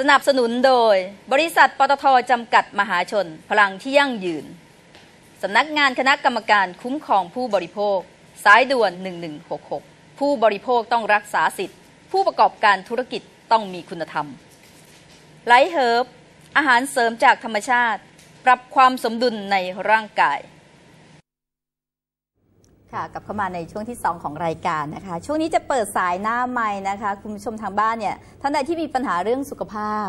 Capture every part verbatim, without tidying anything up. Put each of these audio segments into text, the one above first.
สนับสนุนโดยบริษัทปตท.จำกัดมหาชนพลังที่ยั่งยืนสำนักงานคณะกรรมการคุ้มครองผู้บริโภคสายด่วนหนึ่งหนึ่งหกหกผู้บริโภคต้องรักษาสิทธิผู้ประกอบการธุรกิจต้องมีคุณธรรมไลท์เฮิร์บอาหารเสริมจากธรรมชาติปรับความสมดุลในร่างกายค่ะกลับเข้ามาในช่วงที่สองของรายการนะคะช่วงนี้จะเปิดสายหน้าไมค์นะคะคุณผู้ชมทางบ้านเนี่ยท่านใดที่มีปัญหาเรื่องสุขภาพ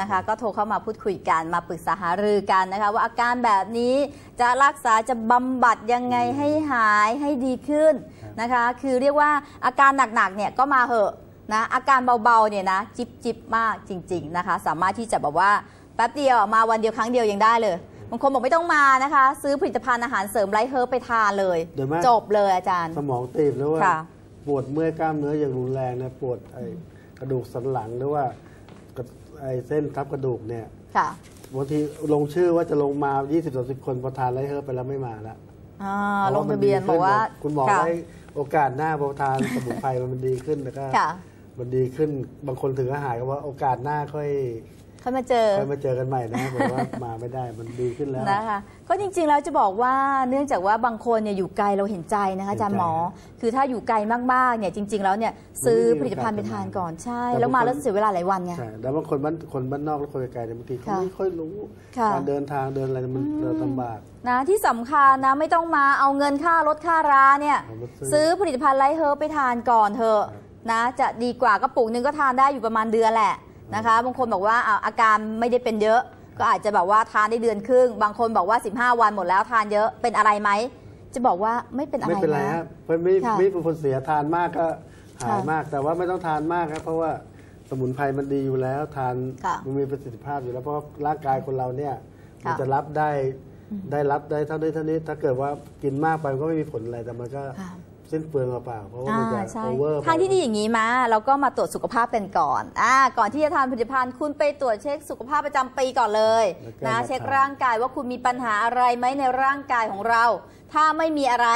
นะคะก็โทรเข้ามาพูดคุยกันมาปรึกษาหารือกันนะคะว่าอาการแบบนี้จะรักษาจะบำบัดยังไงให้หายให้ดีขึ้นนะคะคือเรียกว่าอาการหนักๆเนี่ยก็มาเหอะนะอาการเบาๆเนี่ยนะจิบจิบมากจริงๆนะคะสามารถที่จะแบบว่าแป๊บเดียวมาวันเดียวครั้งเดียวยังได้เลยบางคนบอกไม่ต้องมานะคะซื้อผลิตภัณฑ์อาหารเสริมไลท์เฮิร์บไปทานเลยจบเลยอาจารย์สมองตีบหรือว่าปวดเมื่อยกล้ามเนื้ออย่างรุนแรงนะปวดไอกระดูกสันหลังหรือว่าไอเส้นทับกระดูกเนี่ยบางทีลงชื่อว่าจะลงมา ยี่สิบถึงสามสิบ คนพอทานไลท์เฮิร์บไปแล้วไม่มาแล้วลงทะเบียนบอกว่าคุณหมอให้โอกาสหน้าพอทานสมุนไพรมันดีขึ้นแล้วก็มันดีขึ้นบางคนถึงก็หายก็ว่าโอกาสหน้าค่อยค่อยมาเจอค่อยมาเจอกันใหม่นะผมว่ามาไม่ได้มันดีขึ้นแล้วนะคะก็จริงๆแล้วจะบอกว่าเนื่องจากว่าบางคนเนี่ยอยู่ไกลเราเห็นใจนะคะอาจารย์หมอคือถ้าอยู่ไกลมากๆเนี่ยจริงๆแล้วเนี่ยซื้อผลิตภัณฑ์ไปทานก่อนใช่แล้วมาแล้วเสียเวลาหลายวันไงใช่แล้วบางคนบ้านคนบ้านนอกและคนไกลเนี่ยบางทีเขาไม่ค่อยรู้การเดินทางเดินอะไรมันเดินลำบากนะที่สำคัญนะไม่ต้องมาเอาเงินค่ารถค่าราเนี่ยซื้อผลิตภัณฑ์ไลท์เฮิร์บไปทานก่อนเถอะนะจะดีกว่ากระปุกนึงก็ทานได้อยู่ประมาณเดือนแหละนะคะบางคนบอกว่าอาการไม่ได้เป็นเยอะก็อาจจะแบบว่าทานได้เดือนครึ่งบางคนบอกว่าสิบห้าวันหมดแล้วทานเยอะเป็นอะไรไหมจะบอกว่าไม่เป็นอะไรไม่เป็นไรครับไม่ไม่เป็นผลเสียทานมากก็หายมากแต่ว่าไม่ต้องทานมากครับเพราะว่าสมุนไพรมันดีอยู่แล้วทานมันมีประสิทธิภาพอยู่แล้วเพราะร่างกายคนเราเนี่ยมันจะรับได้ได้รับได้เท่านี้เท่านี้ถ้าเกิดว่ากินมากไปมันก็ไม่มีผลอะไรแต่มันก็เส้นเปลืองเปล่าเพราะว่ามันจะโอเวอร์ทางที่ดีอย่างนี้มาเราก็มาตรวจสุขภาพเป็นก่อนอ่าก่อนที่จะทานผลิตภัณฑ์คุณไปตรวจเช็คสุขภาพประจำปีก่อนเลยนะเช็คร่างกายว่าคุณมีปัญหาอะไรไหมในร่างกายของเราถ้าไม่มีอะไร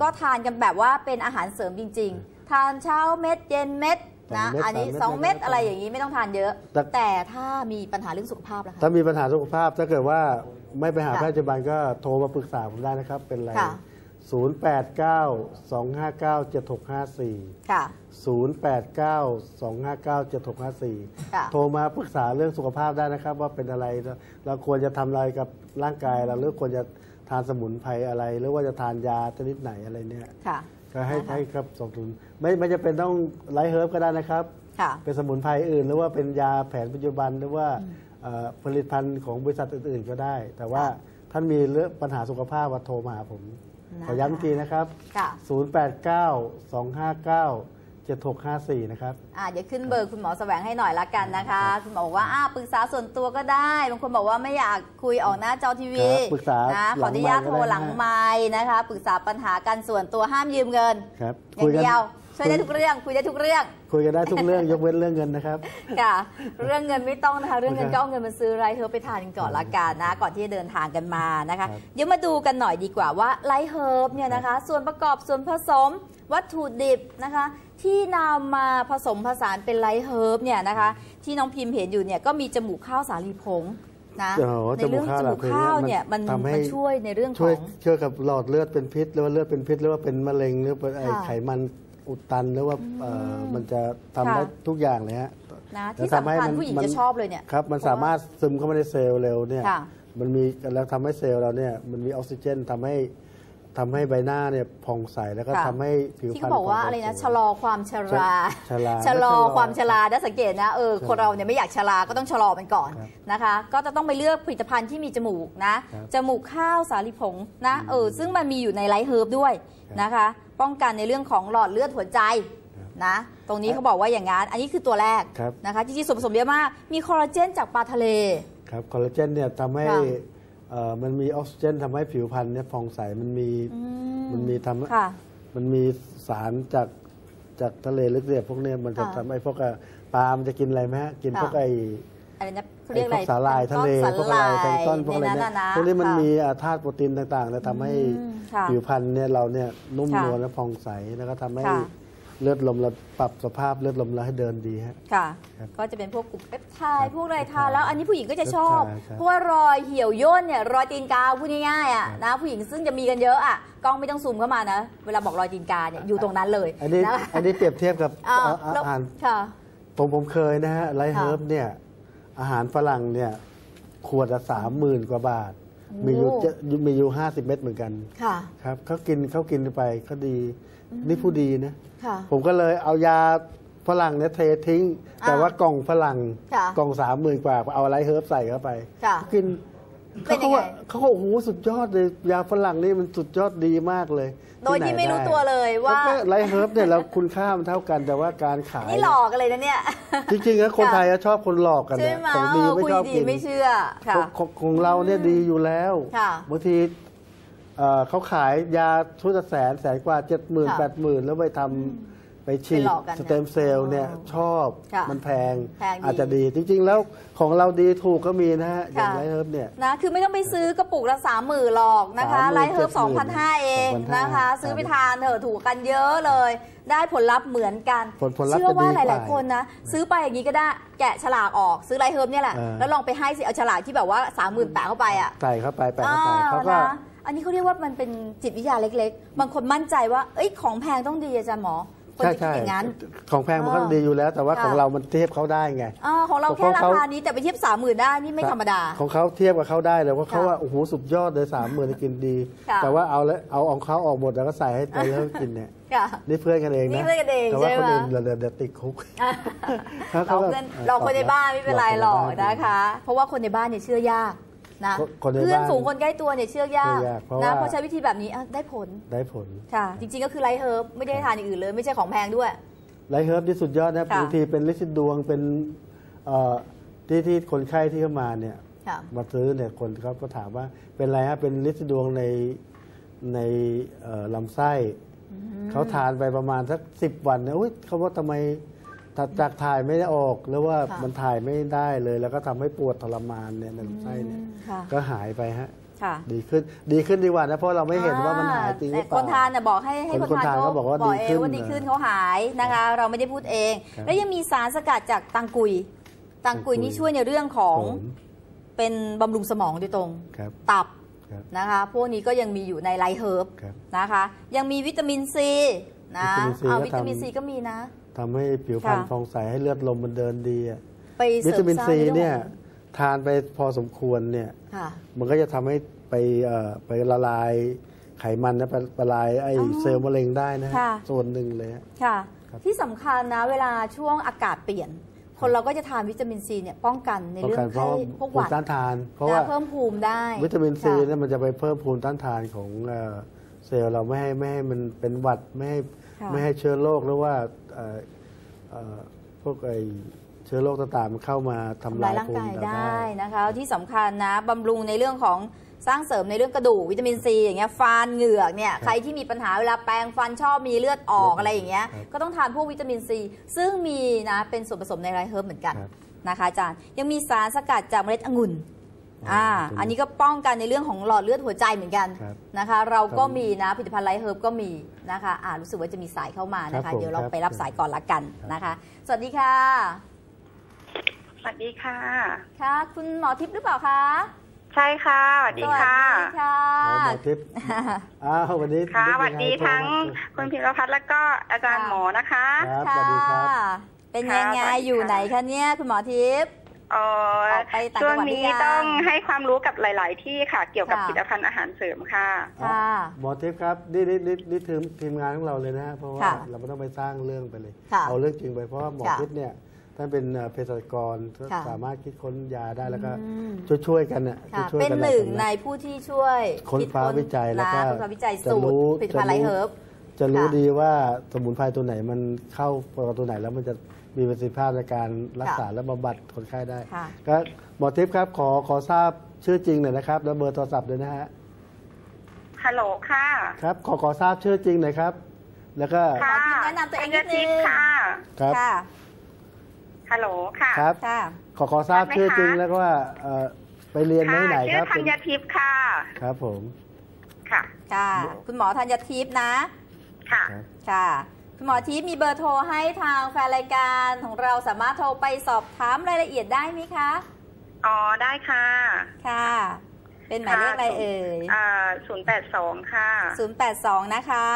ก็ทานกันแบบว่าเป็นอาหารเสริมจริงๆทานเช้าเม็ดเย็นเม็ดนะอันนี้สองเม็ดอะไรอย่างนี้ไม่ต้องทานเยอะแต่ถ้ามีปัญหาเรื่องสุขภาพล่ะคะถ้ามีปัญหาสุขภาพถ้าเกิดว่าไม่ไปหาแพทย์ปัจจุบันก็โทรมาปรึกษาผมได้นะครับเป็นไรศูนย์ แปด เก้า สอง ห้า เก้า เจ็ด หก ห้า สี่ ศูนย์ แปด เก้า สอง ห้า เก้า เจ็ด หก ห้า สี่ โทรมาปรึกษาเรื่องสุขภาพได้นะครับว่าเป็นอะไรเราควรจะทำอะไรกับร่างกายเราหรือควรจะทานสมุนไพรอะไรหรือว่าจะทานยาชนิดไหนอะไรเนี่ยก็ให้ให้ครับสองทุนไม่ไม่จะเป็นต้องไลท์เฮิร์บก็ได้นะครับเป็นสมุนไพรอื่นหรือว่าเป็นยาแผนปัจจุบันหรือว่าผลิตภัณฑ์ของบริษัทอื่นๆก็ได้แต่ว่าท่านมีเรื่องปัญหาสุขภาพว่าโทรมาผมขอย้ำอีกทีนะครับศูนย์ แปด เก้า สอง ห้า เก้า เจ็ด หก ห้า สี่นะครับเดี๋ยวขึ้นเบอร์คุณหมอแสวงให้หน่อยละกันนะคะคุณหมอบอกว่าปรึกษาส่วนตัวก็ได้บางคนบอกว่าไม่อยากคุยออกหน้าจอทีวีนะขออนุญาตโทรหลังไมค์นะคะปรึกษาปัญหาการส่วนตัวห้ามยืมเงินอย่างเดียวช่วยได้ทุกเรื่องคุยได้ทุกเรื่องคุยกันได้ทุกเรื่องยกเว้นเรื่องเงินนะครับค่ะเรื่องเงินไม่ต้องนะคะเรื่องเงินก็เอาเงินมาซื้อไลท์เฮิร์บไปทานก่อนละกันนะก่อนที่จะเดินทางกันมานะคะเดี๋ยวมาดูกันหน่อยดีกว่าว่าไลท์เฮิร์บเนี่ยนะคะส่วนประกอบส่วนผสมวัตถุดิบนะคะที่นำมาผสมผสานเป็นไลท์เฮิร์บเนี่ยนะคะที่น้องพิมพ์เห็นอยู่เนี่ยก็มีจมูกข้าวสาลีผงนะในเรื่องจมูกข้าวเนี่ยมันช่วยในเรื่องของช่วยกับหลอดเลือดเป็นพิษหรือว่าเลือดเป็นพิษหรือว่าเป็นมะเร็งหรือเป็นไขมันอุดตันหรือว่ามันจะทำได้ทุกอย่างเลยฮะนะที่สำคัญผู้หญิงจะชอบเลยเนี่ยครับมันสามารถซึมเข้ามาในเซลล์เร็วเนี่ยมันมีแล้วทำให้เซลล์เราเนี่ยมันมีออกซิเจนทำให้ทำให้ใบหน้าเนี่ยผ่องใสแล้วก็ทำให้ผิวพรรณที่เขาบอกว่าอะไรนะชะลอความชราชะลอความชราได้สังเกตนะเออคนเราเนี่ยไม่อยากชราก็ต้องชะลอมันก่อนนะคะก็จะต้องไปเลือกผลิตภัณฑ์ที่มีจมูกนะจมูกข้าวสาลีผงนะเออซึ่งมันมีอยู่ในไลท์เฮิร์บด้วยนะคะป้องกันในเรื่องของหลอดเลือดหัวใจนะตรงนี้เขาบอกว่าอย่างงั้นอันนี้คือตัวแรกนะคะจริงๆส่วนผสมเยอะมากมีคอลลาเจนจากปลาทะเลครับคอลลาเจนเนี่ยทำให้มันมีออกซิเจนทำให้ผิวพรรณเนี่ยผ่องใสมันมีมันมีทำมันมีสารจากจากทะเลลึกเนี่ยพวกเนี้ยมันจะทำให้พวกปลามันจะกินอะไรไหมกินพวกไออะไรนะเขาเรียกอะไรสาหร่ายทะเลพวกอะไรแตงต้นพวกอะไรเนี่ยพวกนี้มันมีธาตุโปรตีนต่างๆแล้วทำให้ผิวพรรณเนี่ยเราเนี่ยนุ่มนวลและผ่องใสแล้วก็ทำให้ เลือดลมเราปรับสภาพเลือดลมเราให้เดินดีฮะค่ะก็จะเป็นพวกกลุ่มเปปไทด์พวกอะไรทานแล้วอันนี้ผู้หญิงก็จะชอบเพราะว่ารอยเหี่ยวย่นเนี่ยรอยตีนกาพูดง่ายๆอ่ะนะผู้หญิงซึ่งจะมีกันเยอะอ่ะกล้องไม่ต้องซูมเข้ามานะเวลาบอกรอยตีนกาเนี่ยอยู่ตรงนั้นเลยอันนี้อันนี้เปรียบเทียบกับอาหารผมผมเคยนะฮะไลท์เฮิร์บเนี่ยอาหารฝรั่งเนี่ยขวดละสามหมื่นกว่าบาทมีอยู่มีอยู่ห้าสิบเม็ดเหมือนกันค่ะครับเขากินเขากินไปเขาดีนี่ผู้ดีนะผมก็เลยเอายาฝรั่งเนี่ยเททิ้งแต่ว่ากล่องฝรั่งกล่องสามหมื่นกว่าเอาอะไรเฮิร์บใส่เข้าไปกินเขาก็ว่าเขาก็โอ้โหสุดยอดเลยยาฝรั่งนี่มันสุดยอดดีมากเลยโดยที่ไม่รู้ตัวเลยว่าไรเฮิร์บเนี่ยเราคุณค่ามันเท่ากันแต่ว่าการขายนี่หลอกกันเลยนะเนี่ยจริงๆนะคนไทยชอบคนหลอกกันเนี่ยของดีไม่ชอบกินไม่เชื่อของเราเนี่ยดีอยู่แล้วบางทีเขาขายยาทุกแสนแสนกว่าเจ็ดหมื่นแปดหมื่นแล้วไปทำไปฉีดสเต็มเซลล์เนี่ยชอบมันแพงอาจจะดีจริงๆแล้วของเราดีถูกก็มีนะฮะอย่างไรเฮิร์บเนี่ยนะคือไม่ต้องไปซื้อกระปุกละสามหมื่นหรอกนะคะไรเฮิร์บสองพันห้าเองนะคะซื้อไปทานเถอะถูกกันเยอะเลยได้ผลลัพธ์เหมือนกันเชื่อว่าหลายๆคนนะซื้อไปอย่างนี้ก็ได้แกะฉลากออกซื้อไรเฮิร์บเนี่ยแหละแล้วลองไปให้สิเอาฉลากที่แบบว่าสามหมื่นแปะเข้าไปอ่ะใส่เข้าไปแปะเข้าไปเขาก็อันนี้เขาเรียกว่ามันเป็นจิตวิทยาเล็กๆบางคนมั่นใจว่าเอ้ยของแพงต้องดีอาจารย์หมอคนจะคิดอย่างนั้นของแพงมันก็ดีอยู่แล้วแต่ว่าของเรามันเทียบเขาได้ไงของเราแค่ราคานี้แต่ไปเทียบสามหมื่นได้นี่ไม่ธรรมดาของเขาเทียบกับเขาได้เลยว่าเขาว่าโอ้โหสุดยอดเลยสามหมื่นกินดีแต่ว่าเอาแล้วเอาของเขาออกหมดแล้วก็ใส่ให้ไปแล้วกินเนี่ยนี่เพื่อนกันเองนะแต่ว่าคนอื่นเราเดือดติดคุกเราคนในบ้านไม่เป็นไรหรอกนะคะเพราะว่าคนในบ้านเนี่ยเชื่อยากเพื่อนฝูงคนใกล้ตัวเนี่ยเชื่อยากนะพอใช้วิธีแบบนี้ได้ผลได้ผลค่ะจริงๆก็คือไรเฮิร์บไม่ได้ทานอย่างอื่นเลยไม่ใช่ของแพงด้วยไรเฮิร์บที่สุดยอดนะบางทีเป็นลิซิดวงเป็นที่ที่คนไข้ที่เข้ามาเนี่ยมาซื้อเนี่ยคนเขาก็ถามว่าเป็นไรฮะเป็นลิซิดวงในในลำไส้เขาทานไปประมาณสักสิบวันนะเขาว่าทำไมจากถ่ายไม่ได้ออกหรือว่ามันถ่ายไม่ได้เลยแล้วก็ทำให้ปวดทรมานเนี่ยในลำไส้เนี่ยก็หายไปฮะดีขึ้นดีขึ้นดีกว่านะเพราะเราไม่เห็นว่ามันหายจริงหรือเปล่าคนทานเนี่ยบอกให้ให้คนทานเขาบอกว่าดีขึ้นว่าดีขึ้นเขาหายนะคะเราไม่ได้พูดเองแล้วยังมีสารสกัดจากตังกุยตังกุยนี่ช่วยในเรื่องของเป็นบำรุงสมองโดยตรงตับนะคะพวกนี้ก็ยังมีอยู่ในไลท์เฮิร์บนะคะยังมีวิตามินซีนะเอาวิตามินซีก็มีนะทำให้ผิวพรรณฟองใสให้เลือดลมมันเดินดีวิตามินซีเนี่ยทานไปพอสมควรเนี่ยมันก็จะทำให้ไปไปละลายไขมันนะไปละลายไอเซลล์มะเร็งได้นะส่วนหนึ่งเลยค่ะที่สำคัญนะเวลาช่วงอากาศเปลี่ยนคนเราก็จะทานวิตามินซีเนี่ยป้องกันในเรื่องไข้พวกหวัดต้านทานเพราะว่าเพิ่มภูมิได้วิตามินซีเนี่ยมันจะไปเพิ่มภูมิต้านทานของเซลล์เราไม่ให้ไม่ให้มันเป็นหวัดไม่ให้ไม่ให้เชื้อโรคหรือว่าพวกไอเชื้อโรคต่างๆมันเข้ามาทำลายร่างกายได้นะคะที่สำคัญนะบำรุงในเรื่องของสร้างเสริมในเรื่องกระดูกวิตามินซีอย่างเงี้ยฟันเหงือกเนี่ยใครที่มีปัญหาเวลาแปรงฟันชอบมีเลือดออกอะไรอย่างเงี้ยก็ต้องทานพวกวิตามินซีซึ่งมีนะเป็นส่วนผสมในไรเฮิร์บเหมือนกันนะคะอาจารย์ยังมีสารสกัดจากเมล็ดองุ่นอ่าอันนี้ก็ป้องกันในเรื่องของหลอดเลือดหัวใจเหมือนกันนะคะเราก็มีนะผลิตภัณฑ์ไลท์เฮิร์บก็มีนะคะอ่ารู้สึกว่าจะมีสายเข้ามานะคะเดี๋ยวเราไปรับสายก่อนละกันนะคะสวัสดีค่ะสวัสดีค่ะค่ะคุณหมอทิพย์หรือเปล่าคะใช่ค่ะสวัสดีค่ะค่ะหมอทิพย์อ้าววันนี้ค่ะสวัสดีทั้งคุณพิมพ์พัฒน์และก็อาจารย์หมอนะคะค่ะเป็นยังไงอยู่ไหนคะเนี่ยคุณหมอทิพย์ช่วงนี้ต้องให้ความรู้กับหลายๆที่ค่ะเกี่ยวกับผลิตภัณฑ์อาหารเสริมค่ะหมอเทพครับนี่นี่นี่ทีมงานของเราเลยนะเพราะว่าเราไม่ต้องไปสร้างเรื่องไปเลยเอาเรื่องจริงไปเพราะว่าหมอเทพเนี่ยท่านเป็นเภสัชกรสามารถคิดค้นยาได้แล้วก็ช่วยๆกันเนี่ยเป็นหนึ่งในผู้ที่ช่วยค้นคว้าวิจัยแล้วก็จะรู้ผลิตภัณฑ์ไลท์เฮิร์บจะรู้ดีว่าสมุนไพรตัวไหนมันเข้าตัวไหนแล้วมันจะมีประสิทธิภาพในการรักษาและบำบัดคนไข้ได้ก็หมอทิพย์ครับขอขอทราบชื่อจริงหน่อยนะครับและเบอร์โทรศัพท์ด้วยนะฮะฮัลโหลค่ะครับขอขอทราบชื่อจริงหน่อยครับแล้วก็แนะนำตัวเองนิดนึงค่ะครับฮัลโหลค่ะครับขอขอทราบชื่อจริงแล้วก็ว่าไปเรียนที่ไหนครับชื่อธัญทิพย์ค่ะครับผมค่ะค่ะคุณหมอธัญทิพย์นะค่ะค่ะ คุณหมอทิพย์มีเบอร์โทรให้ทางแฟนรายการของเราสามารถโทรไปสอบถามรายละเอียดได้ไหมคะอ๋อได้ค่ะค่ะเป็นหมายเลขอะไรเอ่ยอ่าศูนย์แปดสองค่ะศูนย์แปดสองนะคะ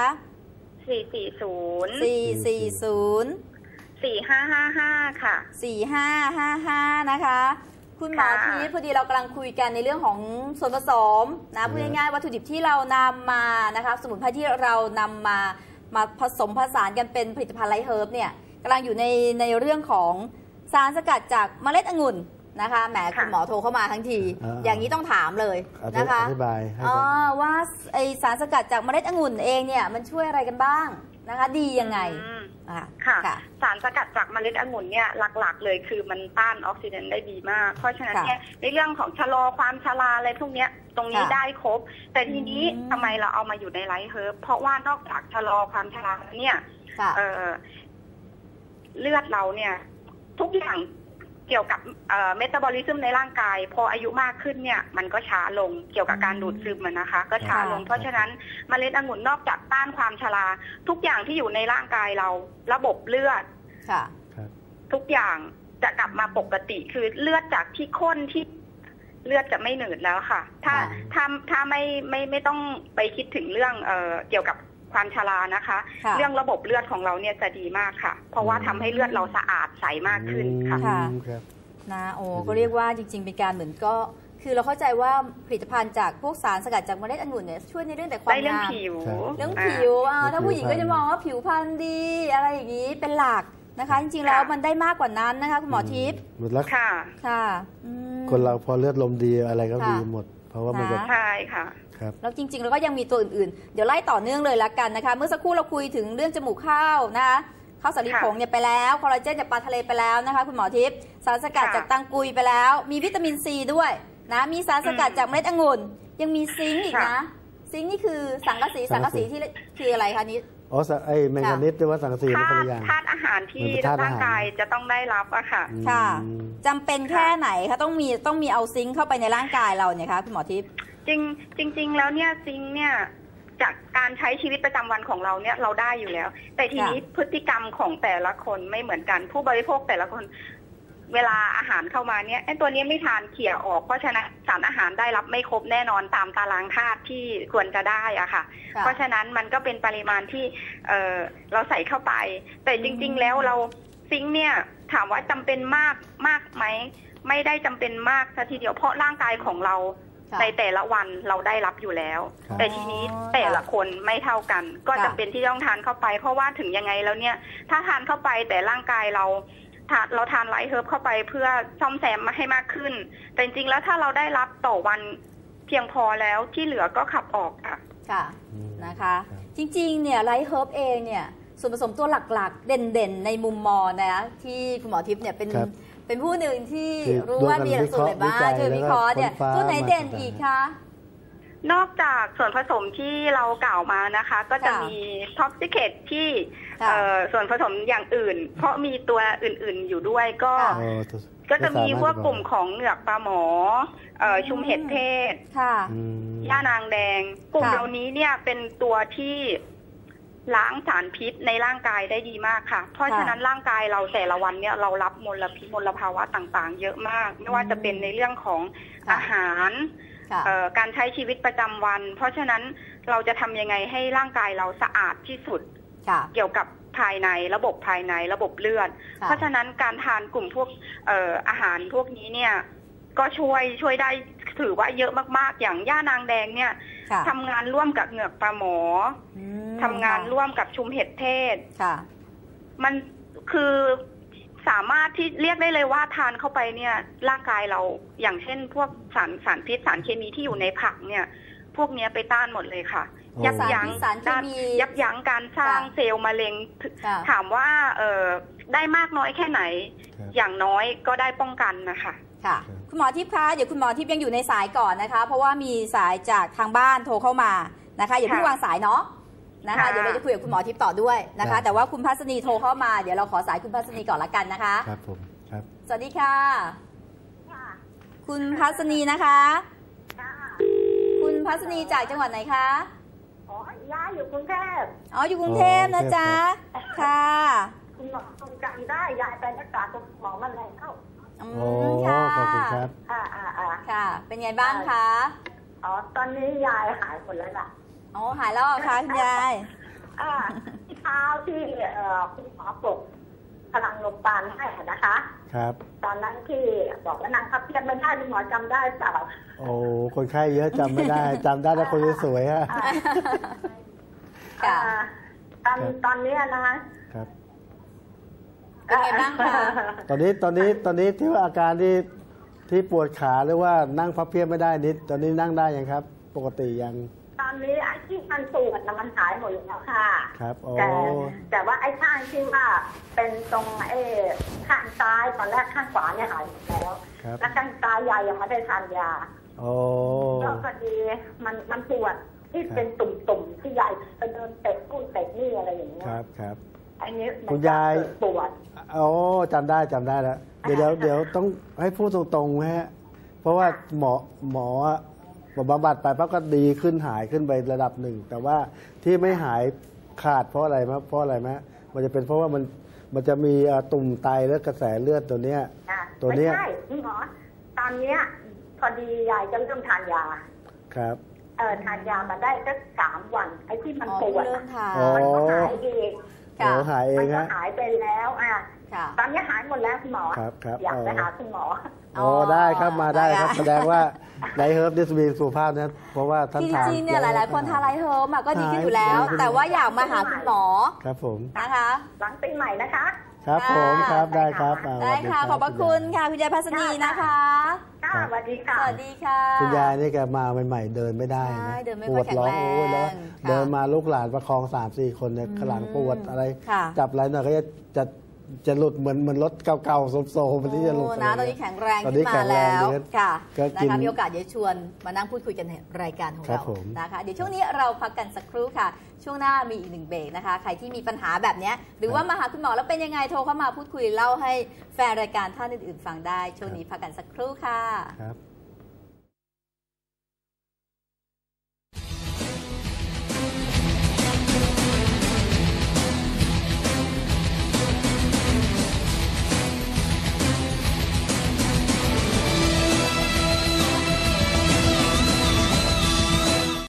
สี่สี่ศูนย์สี่สี่ศูนย์สี่ห้าห้าห้าค่ะสี่ห้าห้าห้านะคะคุณหมอทีพอดีเรากำลังคุยกันในเรื่องของส่วนผสมนะพูดง่ายๆวัตถุดิบที่เรานำมานะคะสมุนไพรที่เรานำมามาผสมผสานกันเป็นผลิตภัณฑ์ไลท์เฮิร์บเนี่ยกำลังอยู่ในในเรื่องของสารสกัดจากเมล็ดองุ่นนะคะแหมคุณหมอโทรเข้ามาทั้งที อ, อย่างนี้ต้องถามเลยนะคะอธิบายว่าไอสารสกัดจากเมล็ดองุ่นเองเนี่ยมันช่วยอะไรกันบ้างนะคะดียังไงค่ะสารสกัดจากเมล็ดองุ่นเนี่ยหลักๆเลยคือมันต้านออกซิเดนต์ได้ดีมากเพราะฉะนั้นเนี่ยในเรื่องของชะลอความชราอะไรพวกเนี้ยตรงนี้ได้ครบแต่ทีนี้ทำไมเราเอามาอยู่ในไลท์เฮิร์บเพราะว่านอกจากชะลอความชราเนี่ยเลือดเราเนี่ยทุกอย่างเกี่ยวกับเมตาบอลิซึมในร่างกายพออายุมากขึ้นเนี่ยมันก็ช้าลงเกี่ยวกับการดูดซึมนะคะก็ช้าลงเพราะฉะนั้นเมล็ดองุ่นนอกจากต้านความชราทุกอย่างที่อยู่ในร่างกายเราระบบเลือดทุกอย่างจะกลับมาปกติคือเลือดจากที่ข้นที่เลือดจะไม่หนืดแล้วค่ะถ้าถ้าถ้าไม่ไม่ไม่ต้องไปคิดถึงเรื่องเกี่ยวกับความชรานะคะเรื่องระบบเลือดของเราเนี่ยจะดีมากค่ะเพราะว่าทำให้เลือดเราสะอาดใสมากขึ้นค่ะนะโอ้ก็เรียกว่าจริงๆเป็นการเหมือนก็คือเราเข้าใจว่าผลิตภัณฑ์จากพวกสารสกัดจากเมล็ดองุ่นเนี่ยช่วยในเรื่องแต่ความงามเรื่องผิวเรื่องผิวถ้าผู้หญิงก็จะมองว่าผิวพรรณดีอะไรอย่างนี้เป็นหลักนะคะจริงๆแล้วมันได้มากกว่านั้นนะคะคุณหมอทิพย์หมดแล้วค่ะค่ะคนเราพอเลือดลมดีอะไรก็ดีหมดเพราะว่ามันใช่ค่ะแล้วจริงๆแล้วก็ยังมีตัวอื่นๆเดี๋ยวไล่ต่อเนื่องเลยละกันนะคะเมื่อสักครู่เราคุยถึงเรื่องจมูกข้าวนะคะข้าวสาลีผงเนี่ยไปแล้วคอลลาเจนจากปลาทะเลไปแล้วนะคะคุณหมอทิพย์สารสกัดจากตังกุยไปแล้วมีวิตามินซีด้วยนะมีสารสกัดจากเมล็ดองุ่นยังมีซิงค์อีกนะซิงค์นี่คือสังกะสีสังกะสีที่คืออะไรคะนิดอ๋อไอแมงกานิสหรือว่าสังกะสีเป็นตัวอย่างธาตุอาหารที่ร่างกายจะต้องได้รับอะค่ะค่ะจำเป็นแค่ไหนคะต้องมีต้องมีเอาซิงค์เข้าไปในร่างกายเราเนี่ยคะคุณหมอทิพย์จริงจริงแล้วเนี่ยซิงเนี่ยจากการใช้ชีวิตประจำวันของเราเนี่ยเราได้อยู่แล้วแต่ทีนี้พฤติกรรมของแต่ละคนไม่เหมือนกันผู้บริโภคแต่ละคนเวลาอาหารเข้ามาเนี่ยไอ้ตัวนี้ไม่ทานเขี่ยออกเพราะฉะนั้นสารอาหารได้รับไม่ครบแน่นอนตามตารางธาตุที่ควรจะได้อะค่ะเพราะฉะนั้นมันก็เป็นปริมาณที่เออเราใส่เข้าไปแต่จริงๆแล้วเราซิงเนี่ยถามว่าจำเป็นมากมากไหมไม่ได้จำเป็นมากทีเดียวเพราะร่างกายของเราในแต่ละวันเราได้รับอยู่แล้วแต่ทีนี้แต่ละคนไม่เท่ากันก็จำเป็นที่ต้องทานเข้าไปเพราะว่าถึงยังไงแล้วเนี่ยถ้าทานเข้าไปแต่ร่างกายเราเราทานไลท์เฮิร์บเข้าไปเพื่อซ่อมแซมมาให้มากขึ้นแต่จริงๆแล้วถ้าเราได้รับต่อวันเพียงพอแล้วที่เหลือก็ขับออกค่ะค่ะนะคะจริงๆเนี่ยไลท์เฮิร์บเองเนี่ยส่วนผสมตัวหลักๆเด่นๆในมุมมองนะที่คุณหมอทิพย์เนี่ยเป็นเป็นผู้หนึ่งที่รู้ว่ามีหลักสูตรอะไรบ้างคือวิเคราะห์เนี่ยตัวไหนเด่นอีกคะนอกจากส่วนผสมที่เรากล่าวมานะคะก็จะมีท็อปซิเคตที่ส่วนผสมอย่างอื่นเพราะมีตัวอื่นๆอยู่ด้วยก็ก็จะมีพวกกลุ่มของเหงือกปลาหมอชุมเห็ดเทศย่านางแดงกลุ่มเหล่านี้เนี่ยเป็นตัวที่ล้างสารพิษในร่างกายได้ดีมากค่ะเพราะฉะนั้นร่างกายเราแต่ละวันเนี่ยเรารับมลพิษมลภาวะต่างๆเยอะมากไม่ว่าจะเป็นในเรื่องของอาหารการใช้ชีวิตประจำวันเพราะฉะนั้นเราจะทำยังไงให้ร่างกายเราสะอาดที่สุดเกี่ยวกับภายในระบบภายในระบบเลือดเพราะฉะนั้นการทานกลุ่มพวกอาหารพวกนี้เนี่ยก็ช่วยช่วยได้ถือว่าเยอะมากๆอย่างย่านางแดงเนี่ยทำงานร่วมกับเหงือกปลาหมอทำงานร่วมกับชุมเห็ดเทศมันคือสามารถที่เรียกได้เลยว่าทานเข้าไปเนี่ยร่างกายเราอย่างเช่นพวกสารสารพิษสารเคมีที่อยู่ในผักเนี่ยพวกนี้ไปต้านหมดเลยค่ะยับยั้งยับยั้งการสร้างเซลล์มะเร็งถามว่าเออได้มากน้อยแค่ไหนอย่างน้อยก็ได้ป้องกันนะคะค่ะคุณหมอทิพย์คะเดี๋ยวคุณหมอทิพย์ยังอยู่ในสายก่อนนะคะเพราะว่ามีสายจากทางบ้านโทรเข้ามานะคะอย่าเพิ่งวางสายเนาะนะคะเดี๋ยวเราจะคุยกับคุณหมอทิพย์ต่อด้วยนะคะแต่ว่าคุณพัศนีโทรเข้ามาเดี๋ยวเราขอสายคุณพัศนีก่อนละกันนะคะครับผมครับสวัสดีค่ะคุณพัศนีนะคะคุณพัศนีจากจังหวัดไหนคะอ๋ออี ย้ายอยู่กรุงเทพอ๋ออยู่กรุงเทพนะจ๊ะค่ะคุณหมอทรงจำได้ยายไปรักษาตัวหมอมันเลยเข้าอ๋อค่ะขอบคุณครับค่ะอ่าอ่าค่ะเป็นไงบ้างคะอ๋อตอนนี้ยายหายหมดแล้วล่ะอ๋อหายแล้วค่ะคุณยายอ่าที่เท้าที่เอ่อคุณหมอปลุกพลังลมปานให้นะคะครับตอนนั้นที่บอกว่านางขับเพี้ยนไม่ได้คุณหมอจำได้เปล่าโอ้คนไข้เยอะจำไม่ได้จำได้แต่คนสวยฮะค่ะตอนตอนนี้นะคะครับเป็นไงบ้างคะตอนนี้ตอนนี้ตอนนี้ที่ว่าอาการที่ที่ปวดขาหรือว่านั่งพับเพียบไม่ได้นิดตอนนี้นั่งได้ยังครับปกติยังตอนนี้ไอ้ที่มันปวดมันหายหมดแล้วค่ะครับแต่แต่ว่าไอ้ข้างที่ว่าเป็นตรงไอ้ข้างซ้ายตอนแรกข้างขวาเนี่ยหายหมดแล้วแล้วข้างซ้ายยายยังไม่ได้ทานยาโอ้ก็พอดีมันมันปวดที่เป็นตุ่มๆที่ยายไปเดินเตะกู้เตะนี่อะไรอย่างเงี้ยครับครับอันนี้คุณยายปวดอ๋อจำได้จำได้แล้วเดี๋ยวเดี๋ยวต้องให้พูดตรงๆฮะเพราะว่าหมอหมอบำบัดไปปั๊บก็ดีขึ้นหายขึ้นไประดับหนึ่งแต่ว่าที่ไม่หายขาดเพราะอะไรมั้ยเพราะอะไรมั้ยมันจะเป็นเพราะว่ามันมันจะมีตุ่มไตและกระแสเลือดตัวเนี้ยตัวเนี้ยใช่คุณหมอตอนเนี้ยพอดียายจะเริ่มทานยาครับเออทานยามาได้สักสามวันไอ้ที่มันปวดมันก็หายดีมันหายเองฮะหายไปแล้วอ่ะตอนนี้หายหมดแล้วคุณหมออยากไปหาคุณหมออ๋อได้ครับมาได้ครับแสดงว่าไลท์เฮิร์บดิสมีสุขภาพนะเพราะว่าท่านทานจริงๆเนี่ยหลายๆคนทานไลท์เฮิร์บก็ดีขึ้นอยู่แล้วแต่ว่าอยากมาหาคุณหมอครับผมนะคะหลังปีใหม่นะคะครับผมครับได้ครับได้ค่ะขอบพระคุณค่ะคุณยายพัชนีนะคะสวัสดีค่ะสวัสดีค่ะคุณยายนี่แกมาใหม่ๆเดินไม่ได้นะปวดร้องโอ้ยแล้วเดินมาลูกหลานประคองสามสี่คนเนี่ยขลังปวดอะไรจับอะไรหน่อยก็จะจะจะหลุดเหมือนเหมือนรถเก่าๆโซมๆมันที่จะหลุดนะตอนนี้แข็งแรงขึ้นมาแล้วค่ะนะคะมีโอกาสเดี๋ยวชวนมานั่งพูดคุยกันในรายการของเรานะคะเดี๋ยวช่วงนี้เราพักกันสักครู่ค่ะช่วงหน้ามีอีกหนึ่งเบรกนะคะใครที่มีปัญหาแบบนี้หรือว่ามาหาคุณหมอแล้วเป็นยังไงโทรเข้ามาพูดคุยเล่าให้แฟนรายการท่านอื่นๆฟังได้ช่วงนี้พักกันสักครู่ค่ะ